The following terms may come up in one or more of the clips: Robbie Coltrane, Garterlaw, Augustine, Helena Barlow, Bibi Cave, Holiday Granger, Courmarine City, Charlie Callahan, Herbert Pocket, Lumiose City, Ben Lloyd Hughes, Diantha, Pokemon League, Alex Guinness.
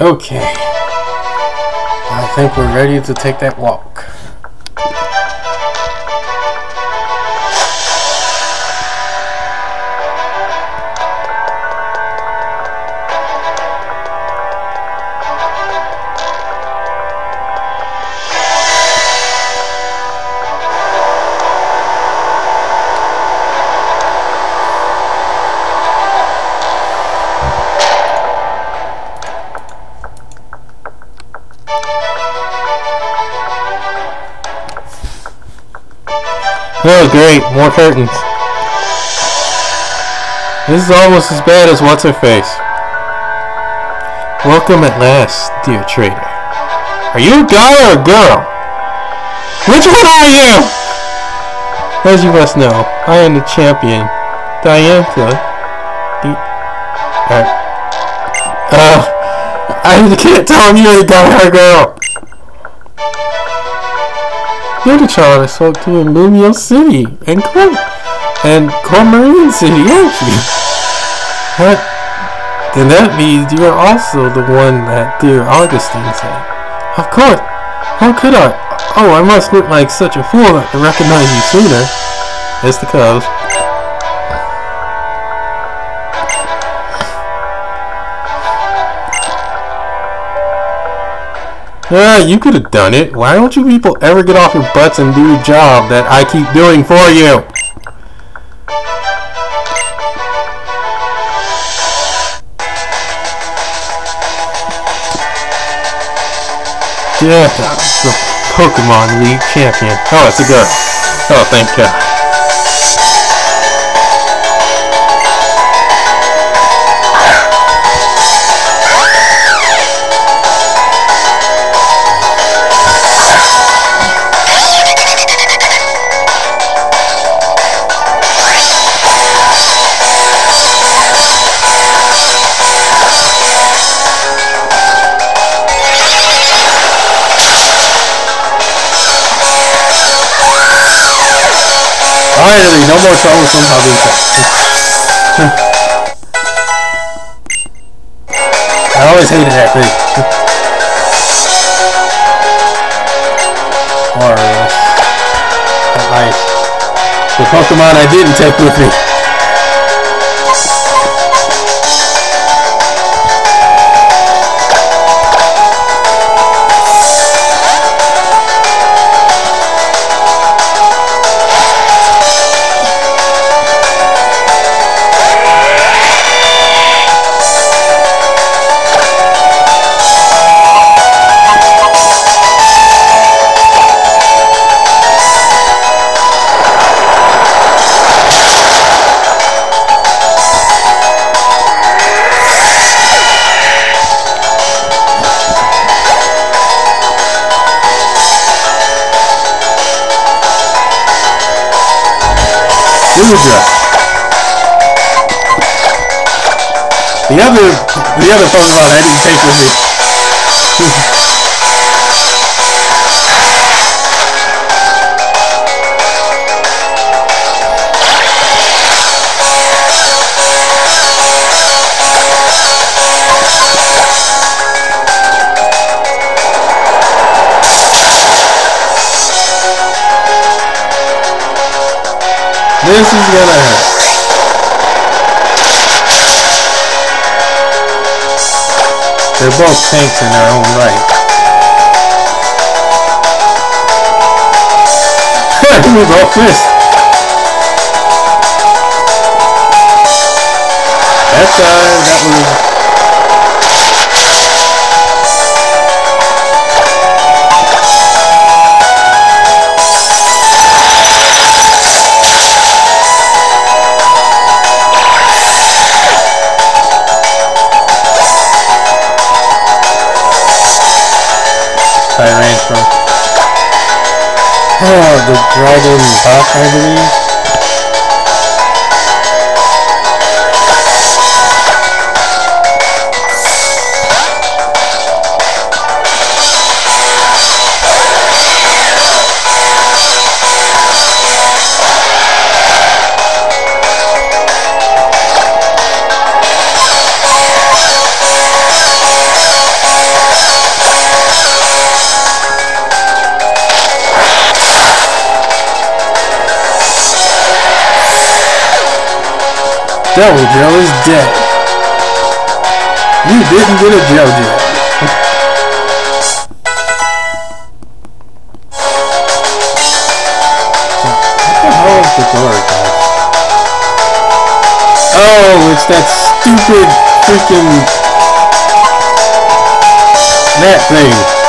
Okay. I think we're ready to take that walk. Oh great, more curtains. This is almost as bad as What's-Her-Face. Welcome at last, dear trader. Are you a guy or a girl? Which one are you? As you must know, I am the champion, Diantha. I can't tell if you're a guy or a girl. You're the child I spoke to in Lumiose City and Courmarine City, aren't you? What? Then that means you are also the one that dear Augustine said. Of course! How could I? Oh, I must look like such a fool not to recognize you sooner. It's the cubs. Yeah, you could have done it. Why don't you people ever get off your butts and do the job that I keep doing for you? Yeah, that's the Pokemon League champion. Oh, it's a girl. Oh, thank God. Finally, no more trouble from Hobita. I always hated that thing. Or, the Pokemon I didn't take with me. The other Pokemon I didn't take with me. This is gonna hurt. They're both tanks in their own right. Here we go, fist! That time, that was... the dragon buff, I believe. double gel is dead. You didn't get a gel gel. What the hell is the door again? Oh, it's that stupid freaking that thing.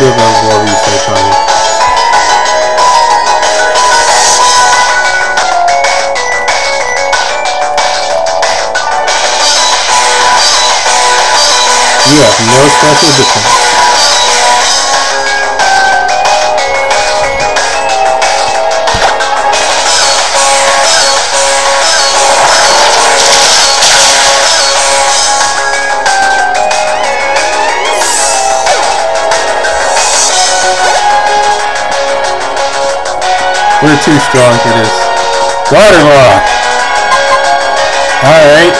Good on more research on it. You have no special defense. We're too strong for this. Garterlaw! Alright.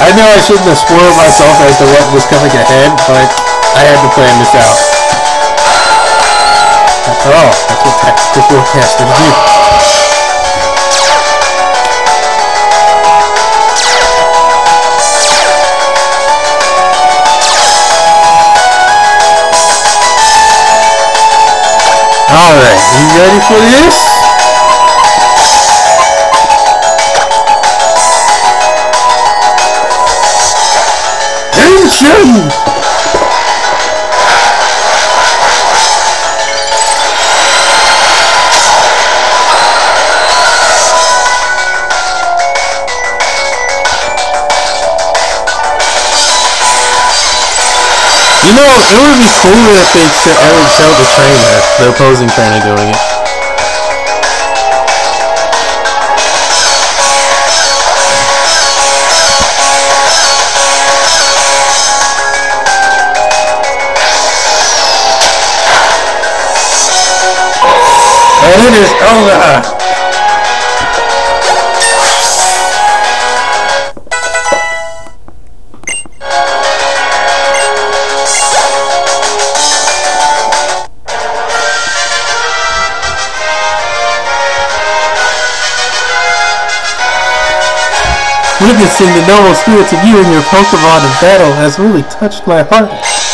I know I shouldn't have spoiled myself as to what was coming ahead, but I had to plan this out. After all, that's what casters do. Alright, you ready for this? Tension! You know, it would be cooler if they would show the trainer, the opposing trainer doing it. Oh, it is over! Witnessing the noble spirits of you and your Pokemon in battle has really touched my heart.